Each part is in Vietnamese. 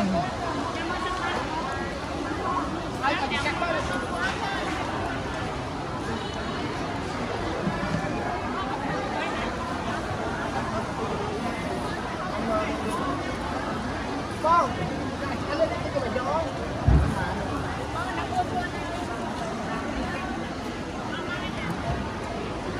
Hãy subscribe cho kênh Ghiền Mì Gõ để không bỏ lỡ những video hấp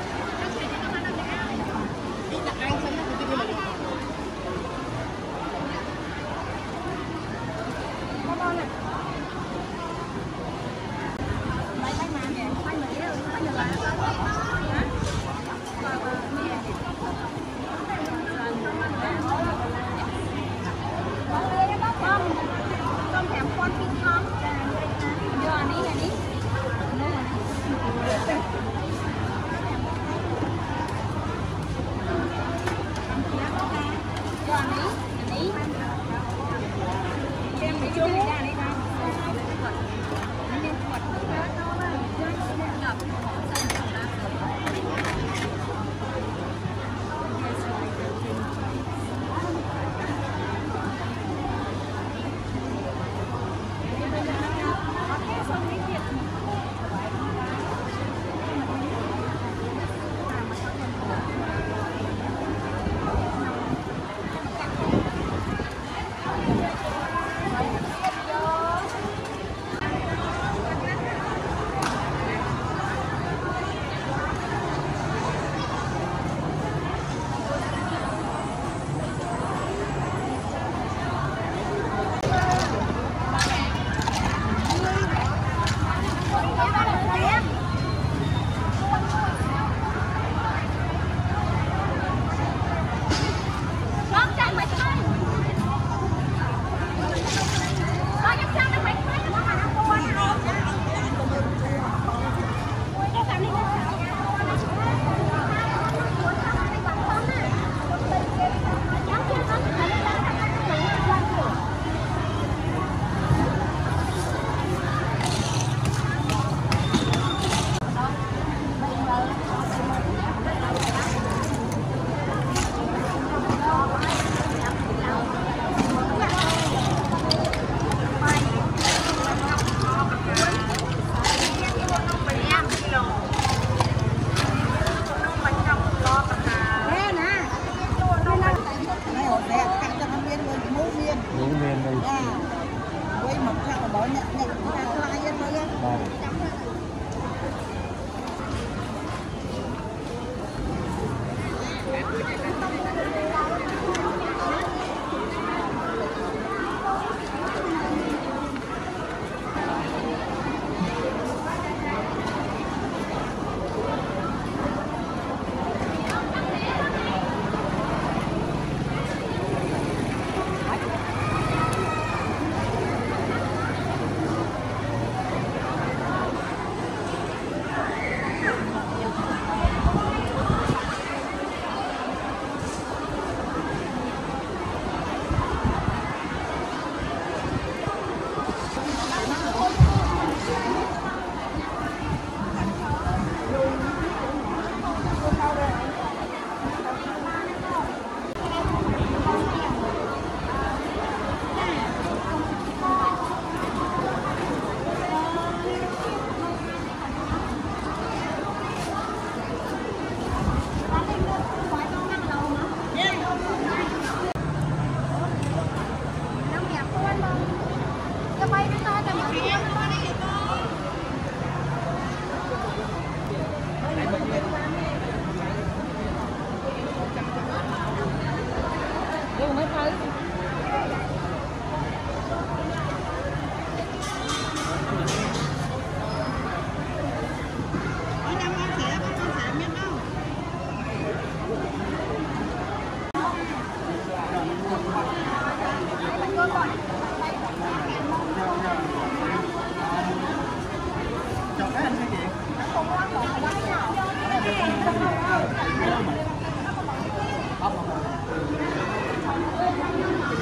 dẫn.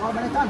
American.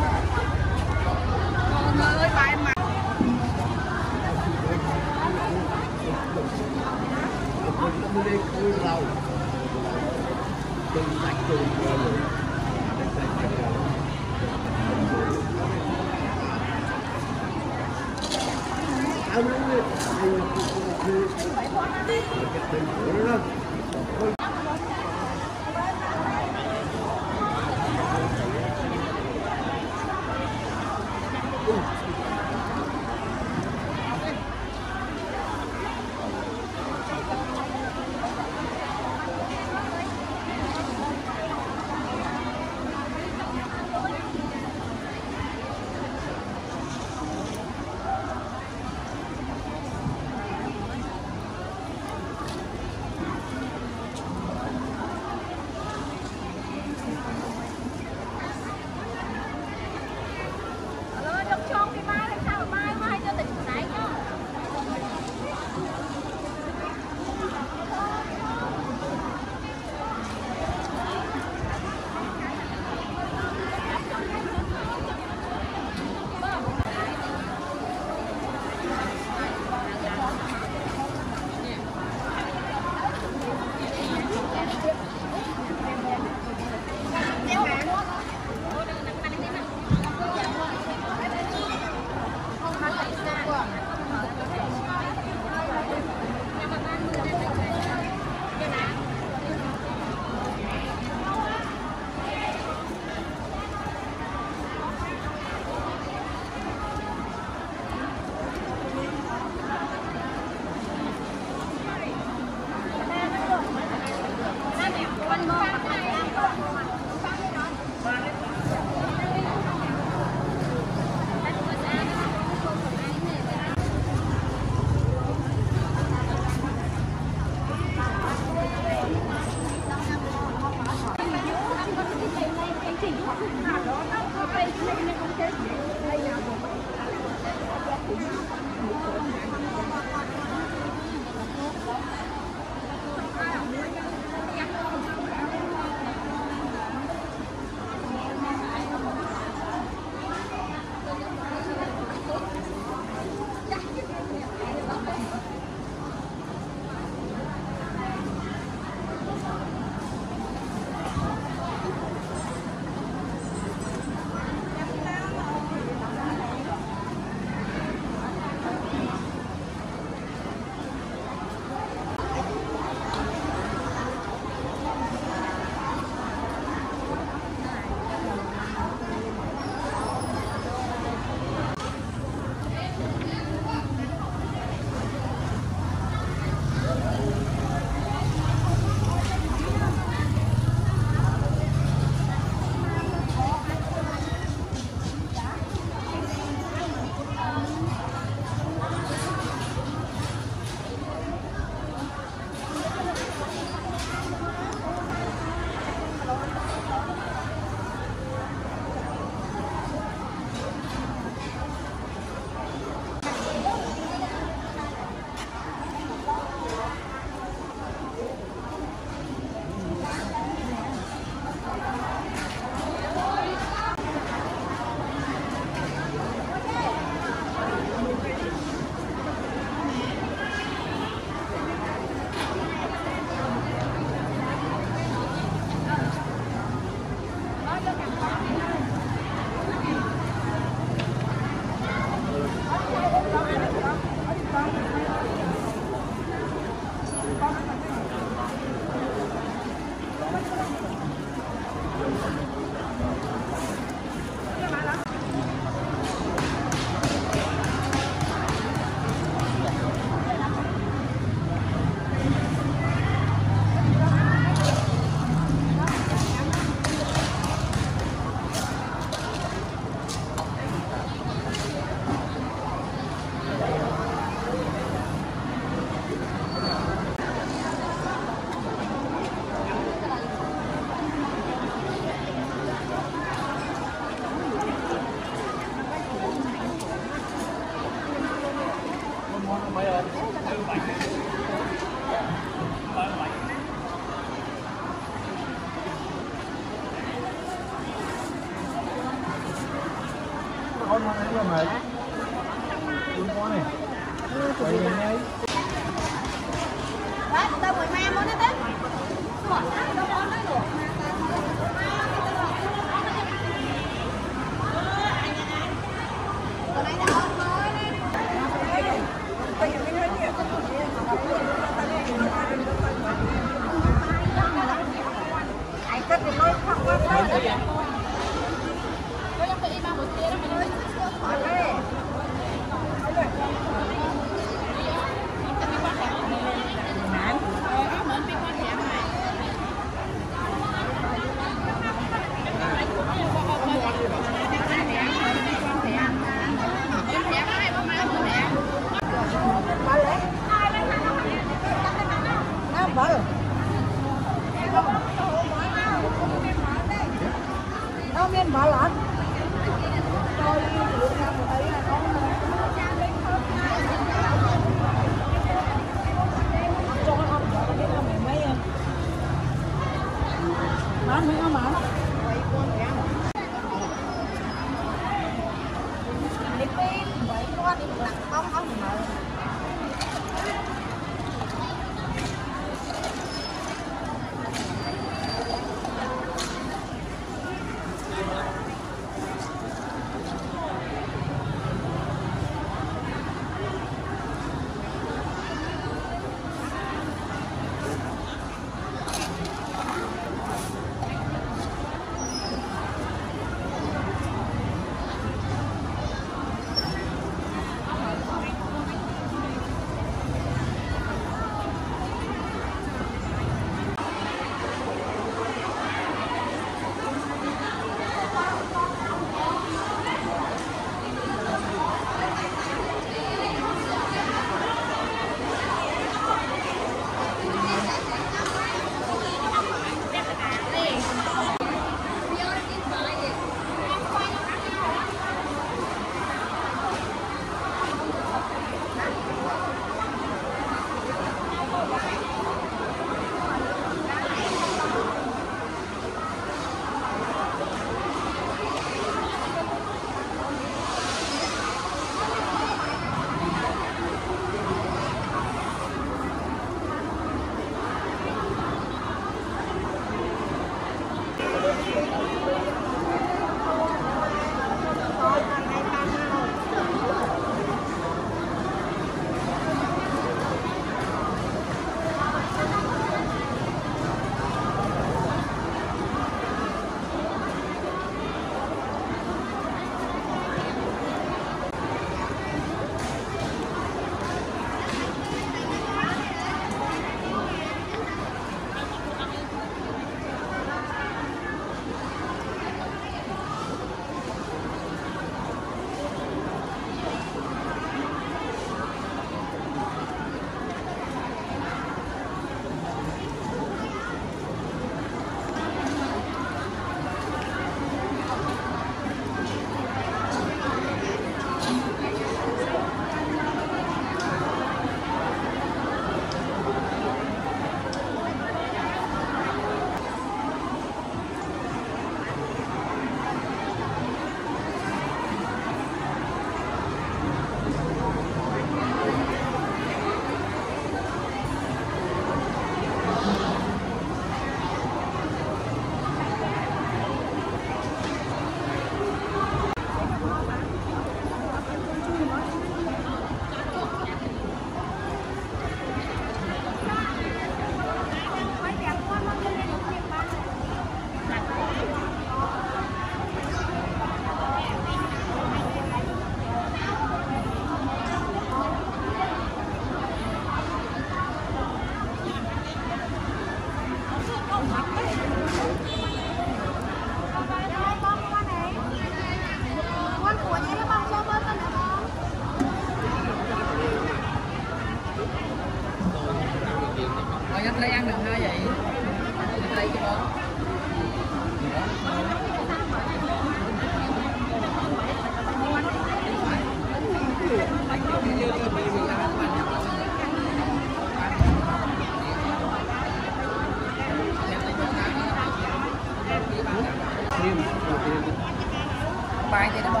Bài gì đó bố?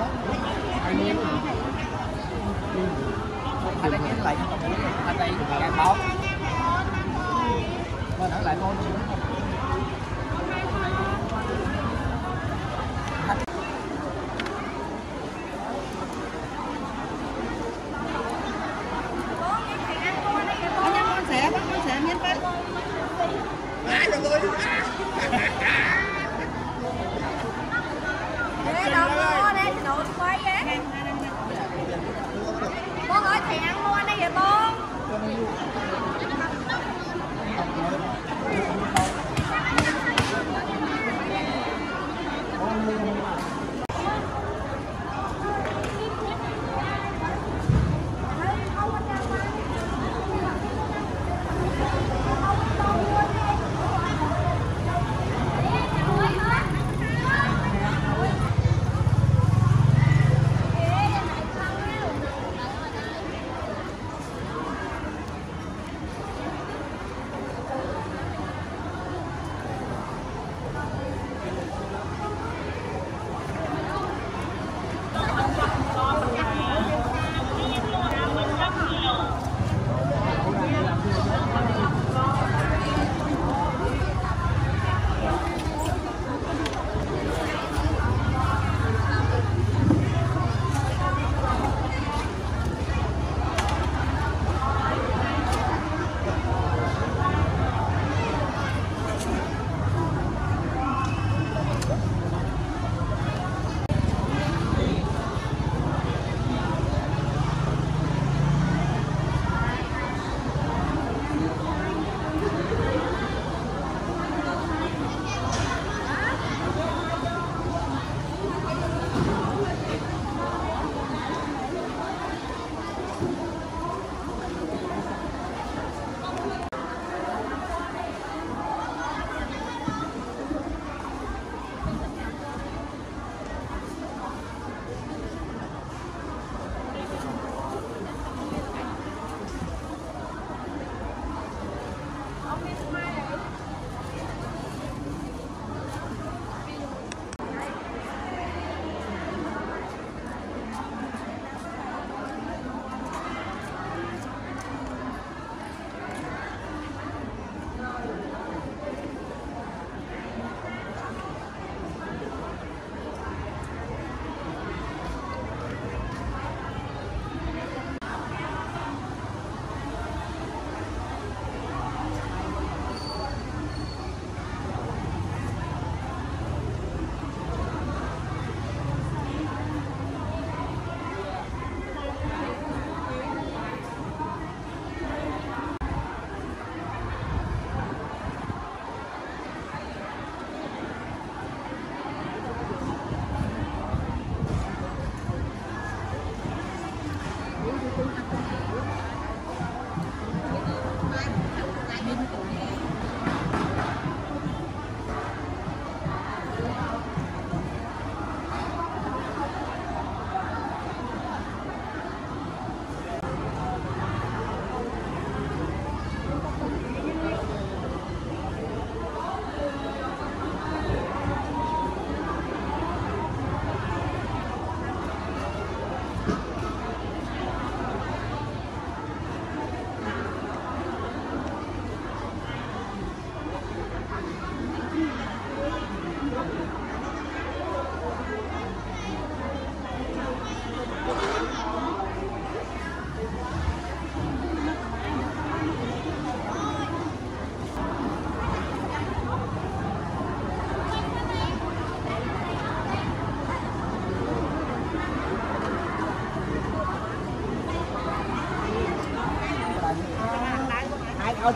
Ở đây cái lại không có đây cái bóng. Mà nó lại ngon.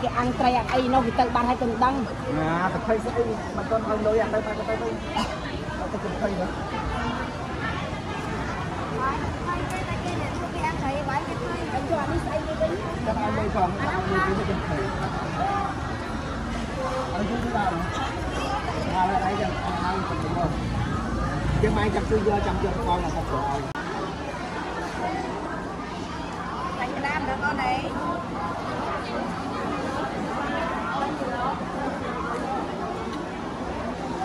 Cái ăn trai ăn ấy nó bị tơi ban hay từng đắng. À, tật hơi sẽ mà con không đối ăn tơi ban tơi tơi. Nó tật hơi nữa. Chứ mai chăm sư dơ chăm cho con là thật rồi. Đánh cái đam nữa con này. Hãy subscribe cho kênh Ghiền Mì Gõ để không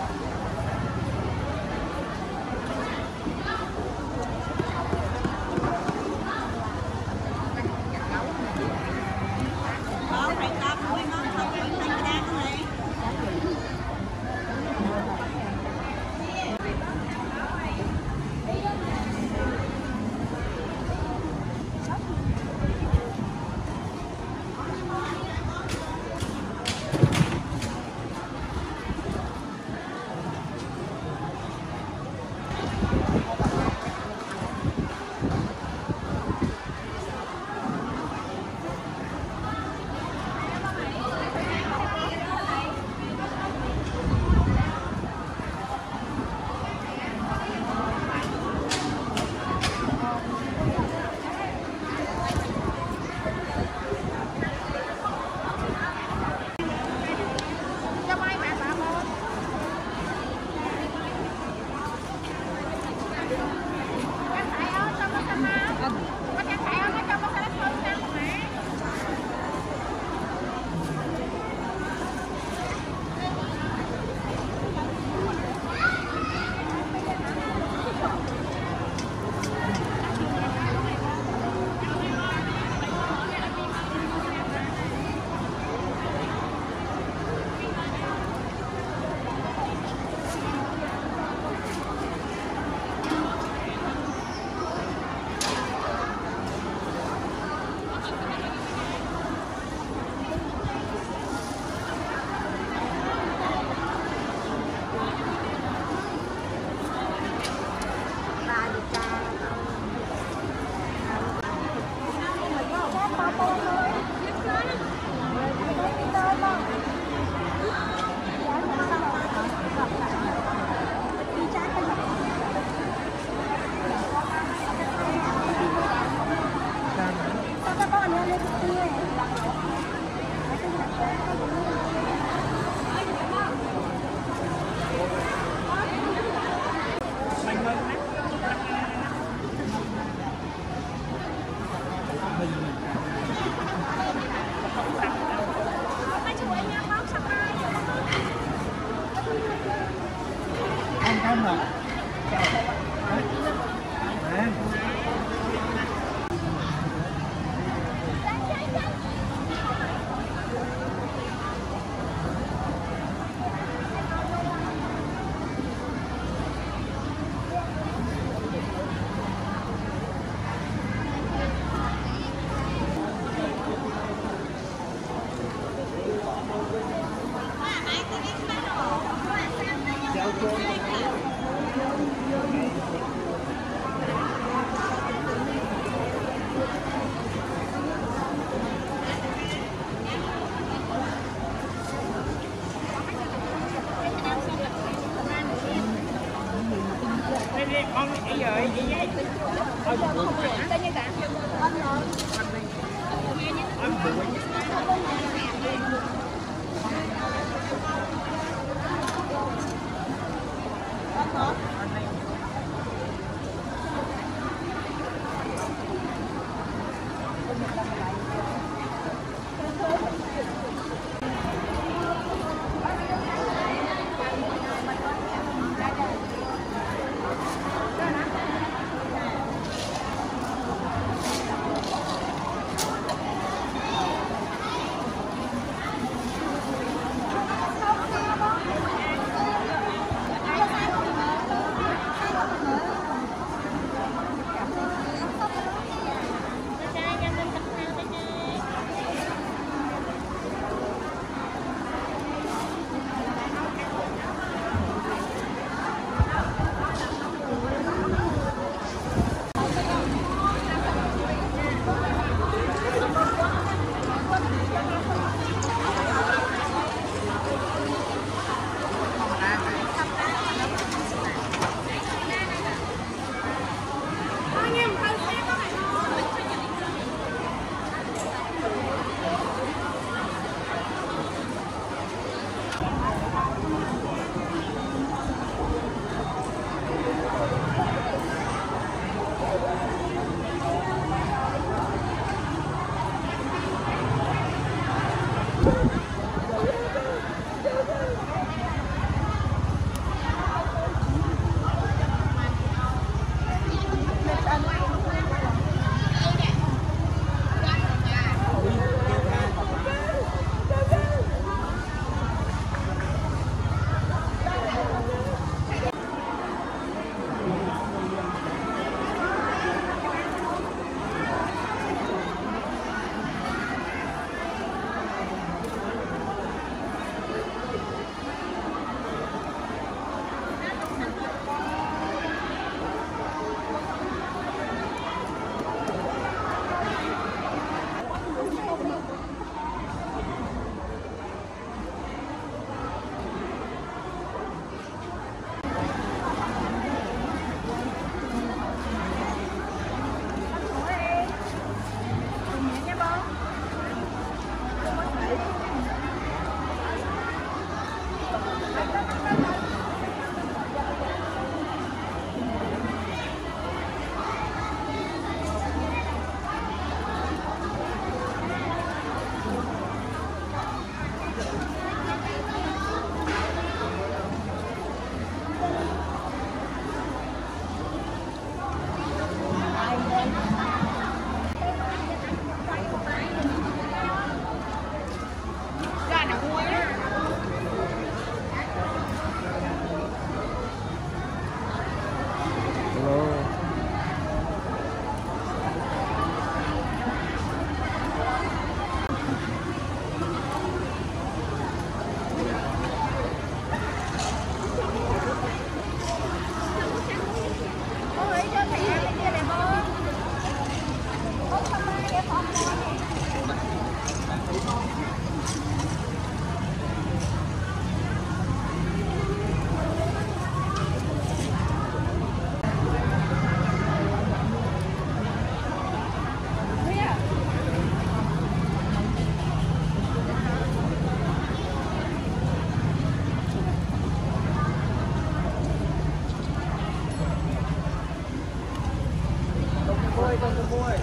bỏ lỡ ơi, con mua ơi.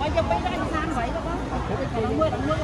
Hãy subscribe cho kênh Ghiền Mì Gõ để không bỏ lỡ những video hấp dẫn.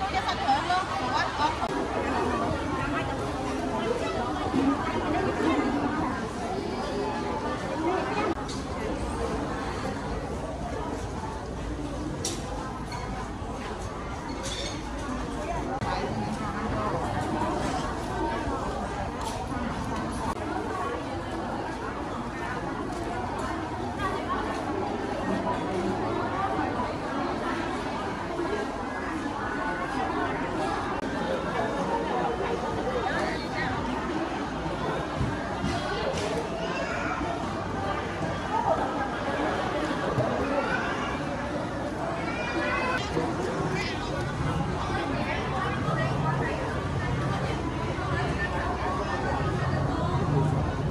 Tôi cho sân thưởng luôn, con.